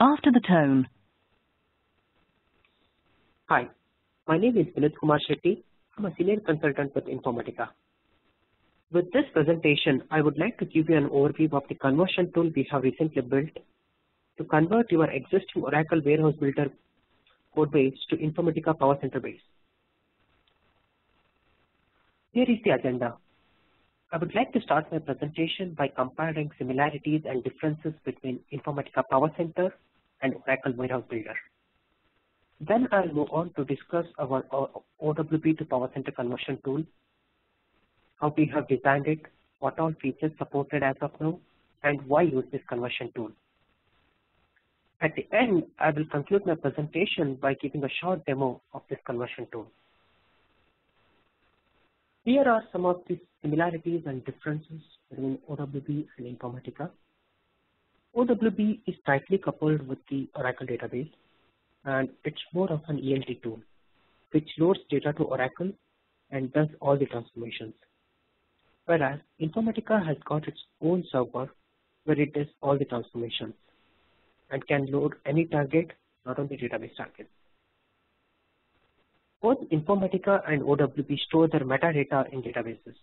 after the tone. Hi, my name is Vinod Kumar Shetty. I'm a senior consultant with Informatica. With this presentation, I would like to give you an overview of the conversion tool we have recently built to convert your existing Oracle Warehouse Builder code base to Informatica Power Center base. Here is the agenda. I would like to start my presentation by comparing similarities and differences between Informatica Power Center and Oracle Warehouse Builder. Then I'll move on to discuss our OWB to Power Center conversion tool, how we have designed it, what all features supported as of now, and why use this conversion tool. At the end, I will conclude my presentation by giving a short demo of this conversion tool. Here are some of the similarities and differences between OWB and Informatica. OWB is tightly coupled with the Oracle database, and it's more of an ELT tool, which loads data to Oracle and does all the transformations. Whereas Informatica has got its own server where it does all the transformations and can load any target, not only database targets. Both Informatica and OWB store their metadata in databases,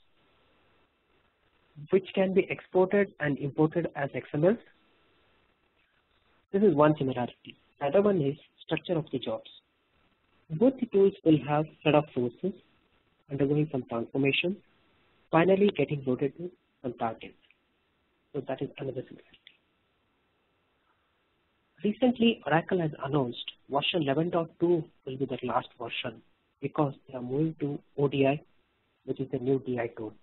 which can be exported and imported as XMLs. This is one similarity. The other one is structure of the jobs. Both the tools will have set of sources, undergoing some transformation, finally getting loaded to some targets. So that is another similarity. Recently, Oracle has announced version 11.2 will be their last version because they are moving to ODI, which is the new DI tool.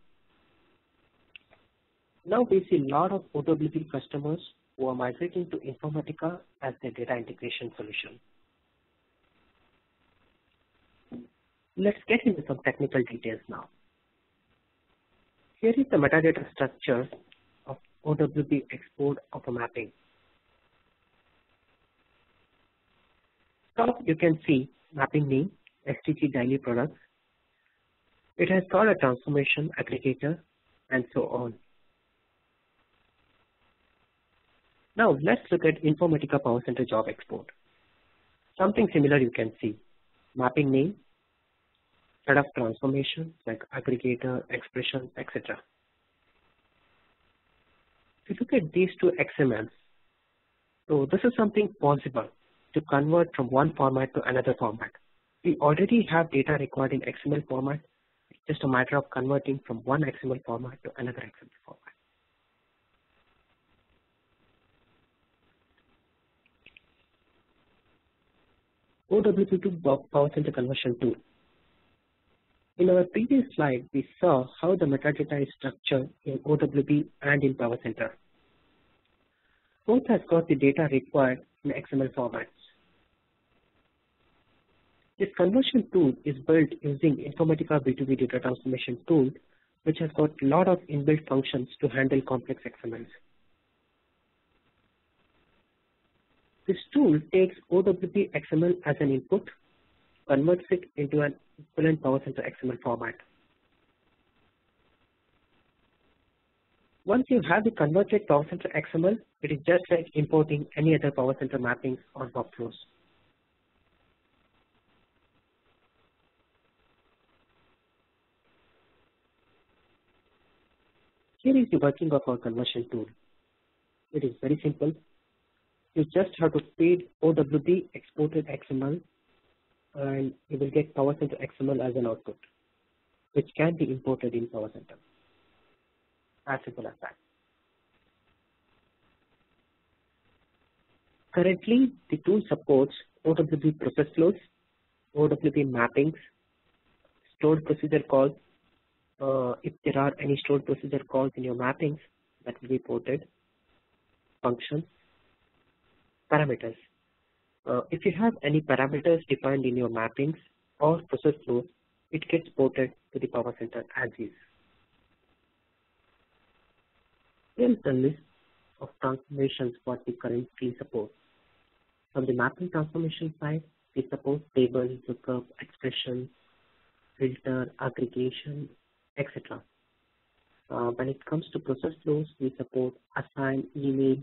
Now we see a lot of OWB customers who are migrating to Informatica as their data integration solution. Let's get into some technical details now. Here is the metadata structure of OWB export of a mapping. Top you can see mapping name, STG daily products. It has got a transformation aggregator and so on. Now let's look at Informatica Power Center job export. Something similar you can see. Mapping name, set of transformations like aggregator, expressions, etc. If you look at these two XMLs, so this is something possible to convert from one format to another format. We already have data required in XML format. It's just a matter of converting from one XML format to another XML format. OWB to Power Center conversion tool. In our previous slide, we saw how the metadata is structured in OWB and in Power Center. Both has got the data required in XML formats. This conversion tool is built using Informatica B2B data transformation tool, which has got a lot of inbuilt functions to handle complex XMLs. This tool takes OWB XML as an input, converts it into an equivalent Power Center XML format. Once you have the converted Power Center XML, it is just like importing any other Power Center mappings or workflows. Here is the working of our conversion tool. It is very simple. You just have to feed OWB exported XML and you will get Power Center XML as an output, which can be imported in Power Center. As simple as that. Currently, the tool supports OWB process flows, OWB mappings, stored procedure calls. If there are any stored procedure calls in your mappings, that will be ported, functions, parameters. If you have any parameters defined in your mappings or process flows, it gets ported to the Power Center as is. Here is the list of transformations what we currently support. From the mapping transformation side, we support table, lookup, expression, filter, aggregation, etc. When it comes to process flows, we support assign, email,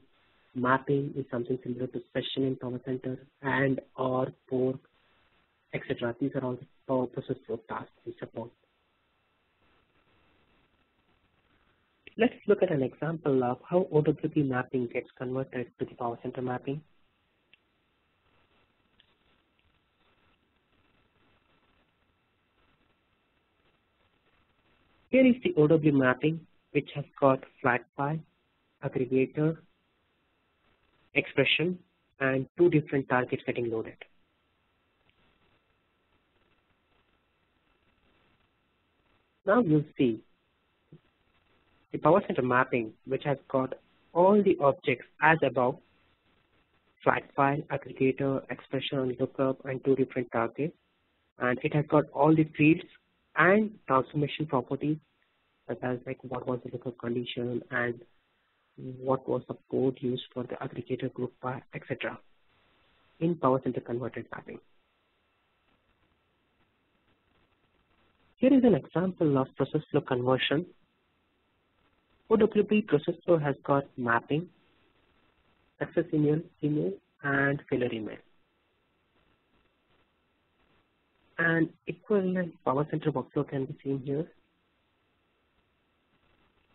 mapping is something similar to session in Power Center, and or port, etc. These are all the Power Process Flow tasks we support. Let's look at an example of how OWB mapping gets converted to the Power Center mapping. Here is the OWB mapping, which has got flat file, aggregator, expression, and two different targets getting loaded. Now you'll see the Power Center mapping, which has got all the objects as above: flat file, aggregator, expression, lookup, and two different targets, and it has got all the fields and transformation properties, such as like what was the lookup condition and what was the code used for the aggregator group by, etc. in Power Center converted mapping. Here is an example of process flow conversion. OWB process flow has got mapping, success email, and failure email. An equivalent Power Center workflow can be seen here,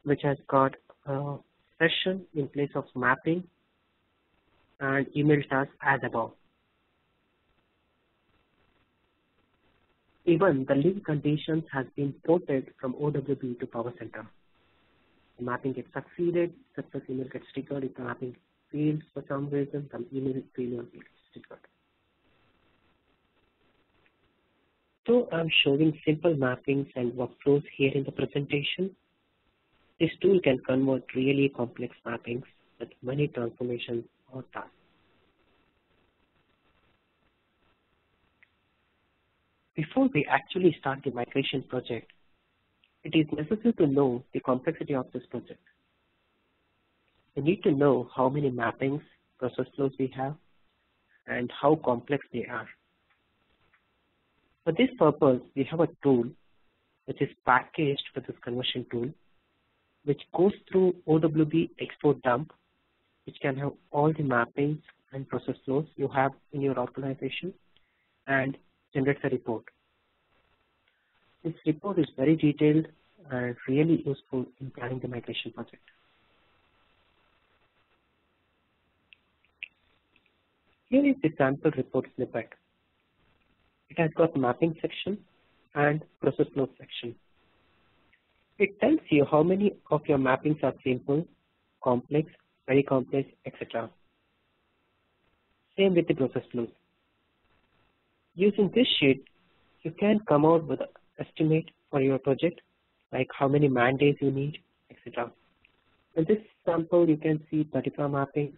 which has got a session in place of mapping and email task as above. Even the link conditions has been ported from OWB to Power Center. The mapping gets succeeded, success email gets triggered. If the mapping fails for some reason, some email failure gets triggered. So I'm showing simple mappings and workflows here in the presentation. This tool can convert really complex mappings with many transformations or tasks. Before we actually start the migration project, it is necessary to know the complexity of this project. We need to know how many mappings, process flows we have, and how complex they are. For this purpose, we have a tool which is packaged with this conversion tool, which goes through OWB export dump, which can have all the mappings and process flows you have in your organization, and generates a report. This report is very detailed and really useful in planning the migration project. Here is the sample report snippet. It has got mapping section and process flow section. It tells you how many of your mappings are simple, complex, very complex, etc. Same with the process flows. Using this sheet, you can come out with an estimate for your project, like how many man days you need, etc. In this sample, you can see 35 mappings,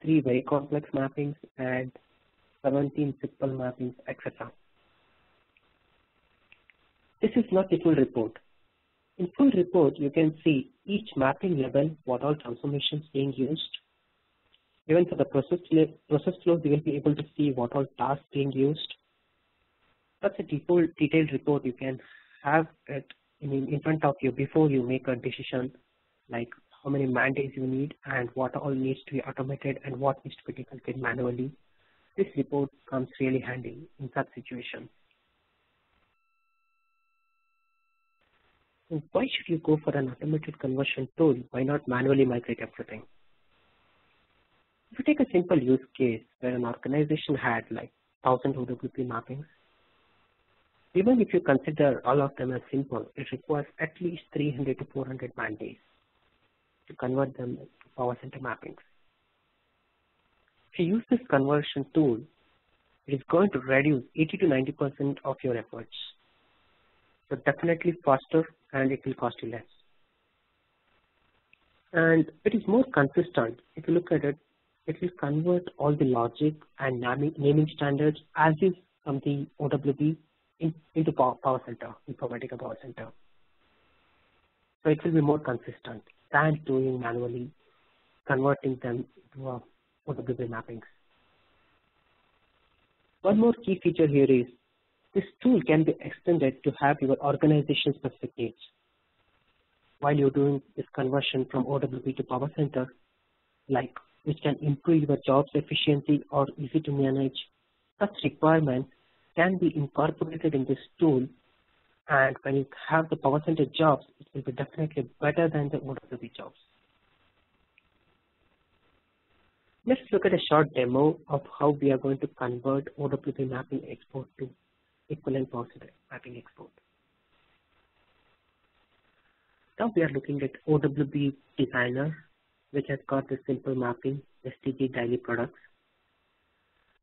3 very complex mappings, and 17 simple mappings, etc. This is not the full report. In full report, you can see each mapping level, what all transformations being used. Even for the process flow, you will be able to see what all tasks being used. That's a detailed report. You can have it in front of you before you make a decision, like how many man days you need and what all needs to be automated and what needs to be taken care of manually. This report comes really handy in such situations. And why should you go for an automated conversion tool? Why not manually migrate everything? If you take a simple use case where an organization had like 1000 OWB mappings, even if you consider all of them as simple, it requires at least 300 to 400 man days to convert them to Power Center mappings. If you use this conversion tool, it is going to reduce 80 to 90% of your efforts. So definitely faster, and it will cost you less. And it is more consistent. If you look at it, it will convert all the logic and naming standards as is from the OWB into Power Center, Informatica Power Center. So it will be more consistent than doing manually, converting them to a OWB mappings. One more key feature here is this tool can be extended to have your organization specific needs. While you're doing this conversion from OWB to Power Center, like which can improve your job's efficiency or easy to manage. Such requirements can be incorporated in this tool, and when you have the Power Center jobs, it will be definitely better than the OWB jobs. Let's look at a short demo of how we are going to convert OWB mapping export to equivalent Power Center mapping export. Now we are looking at OWB Designer, which has got the simple mapping, STG daily products.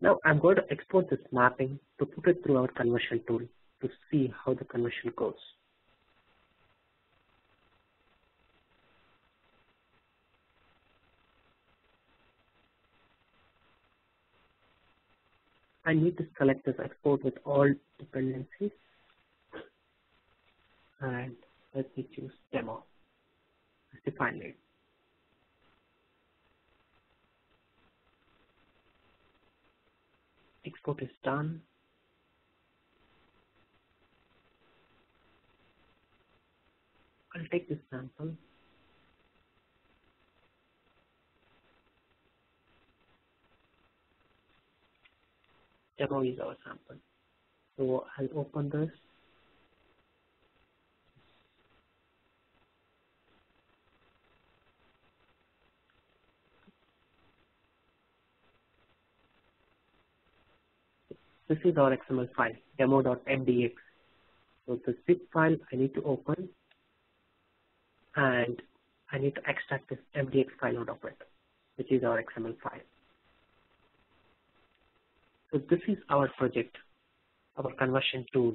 Now I'm going to export this mapping to put it through our conversion tool to see how the conversion goes. I need to select this export with all dependencies, and let me choose demo as the file name. Export is done. I'll take this sample. Demo is our sample. So I'll open this. This is our XML file, demo.mdx. So this zip file I need to open, and I need to extract this MDX file out of it, which is our XML file. So this is our project, our conversion tool,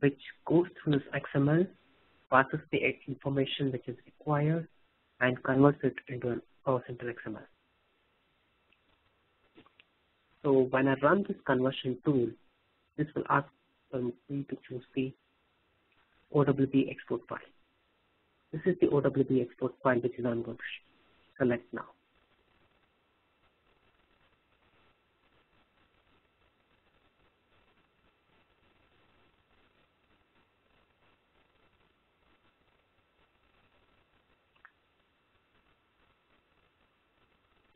which goes through this XML, passes the information which is required, and converts it into a Power Center XML. So when I run this conversion tool, this will ask me to choose the OWB export file. This is the OWB export file, which is I'm going to select now.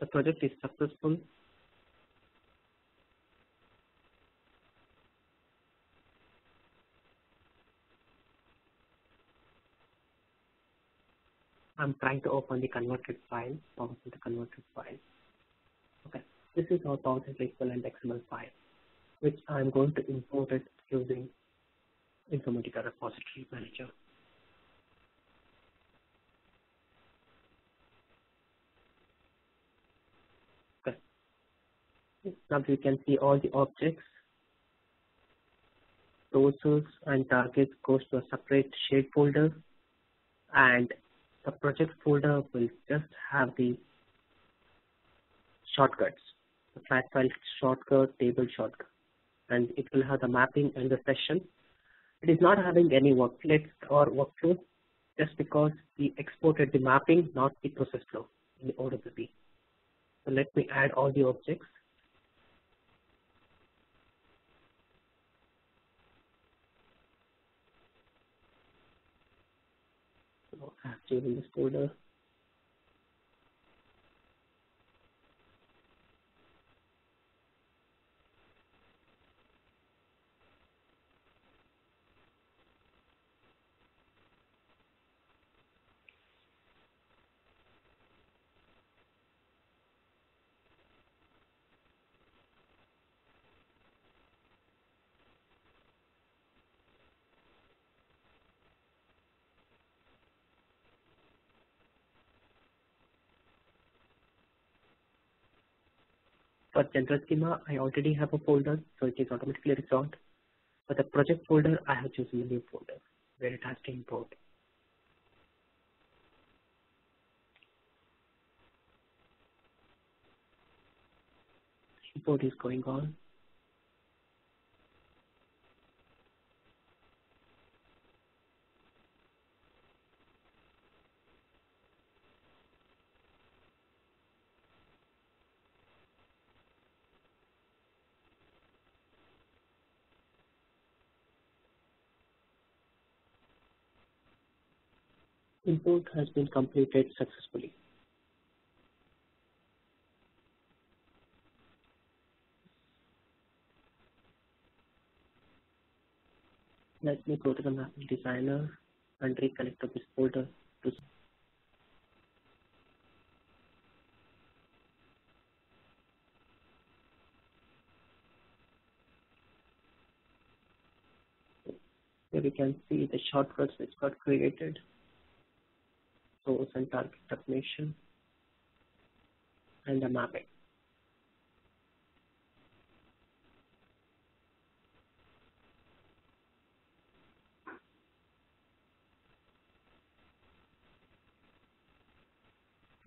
The project is successful. I'm trying to open the converted file, Power Center converted file. Okay, this is our Power Center equivalent XML file, which I'm going to import it using Informatica Repository Manager. Okay, now you can see all the objects, sources, and targets goes to a separate shared folder, and the project folder will just have the shortcuts, the flat file shortcut, table shortcut, and it will have the mapping and the session. It is not having any workflows or workflow, just because we exported the mapping, not the process flow in the OWB. So let me add all the objects. Save in this folder. For general schema, I already have a folder, so it is automatically resolved. For the project folder, I have chosen a new folder where it has to import. Import is going on. Import has been completed successfully. Let me go to the mapping designer and reconnect to this folder. Here you can see the shortcuts which got created. Source and target definition and the mapping.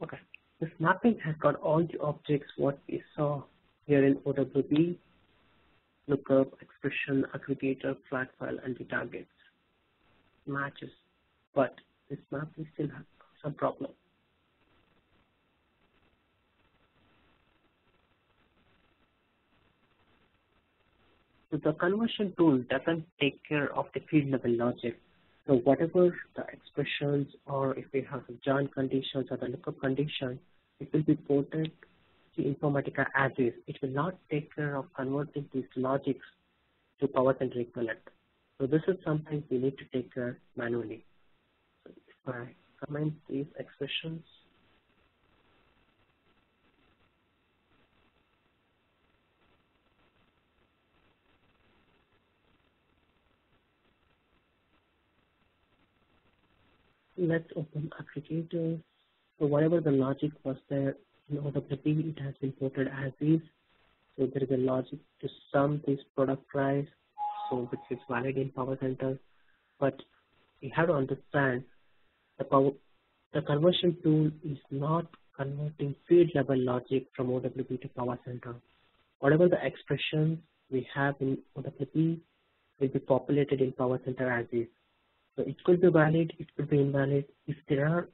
Okay, this mapping has got all the objects what we saw here in OWB, lookup, expression, aggregator, flat file, and the targets. Matches, but this mapping still has some problem. So the conversion tool doesn't take care of the field level logic. So whatever the expressions, or if we have the join conditions or the lookup condition, it will be ported to Informatica as is. It will not take care of converting these logics to Power Center equivalent. So this is something we need to take care manually. So if I comment these expressions, let's open aggregator. So whatever the logic was there in OWB, it has been ported as is. So there is a logic to sum this product price, so which is valid in Power Center. But we have to understand the conversion tool is not converting field level logic from OWB to Power Center. Whatever the expressions we have in OWB will be populated in Power Center as is. So it could be valid, it could be invalid. If there are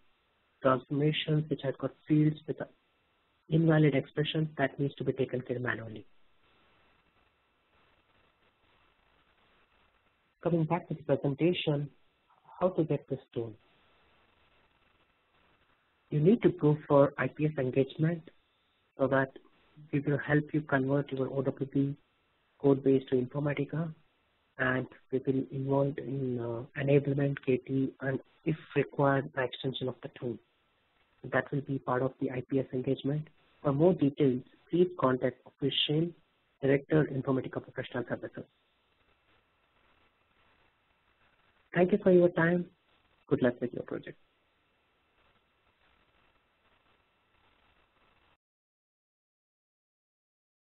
transformations which have got fields with invalid expressions, that needs to be taken care manually. Coming back to the presentation, how to get this tool? You need to go for IPS engagement so that we will help you convert your OWB code base to Informatica, and we will involved in enablement, KT, and if required, the extension of the tool. That will be part of the IPS engagement. For more details, please contact Krish, Director, Informatica Professional Services. Thank you for your time. Good luck with your project.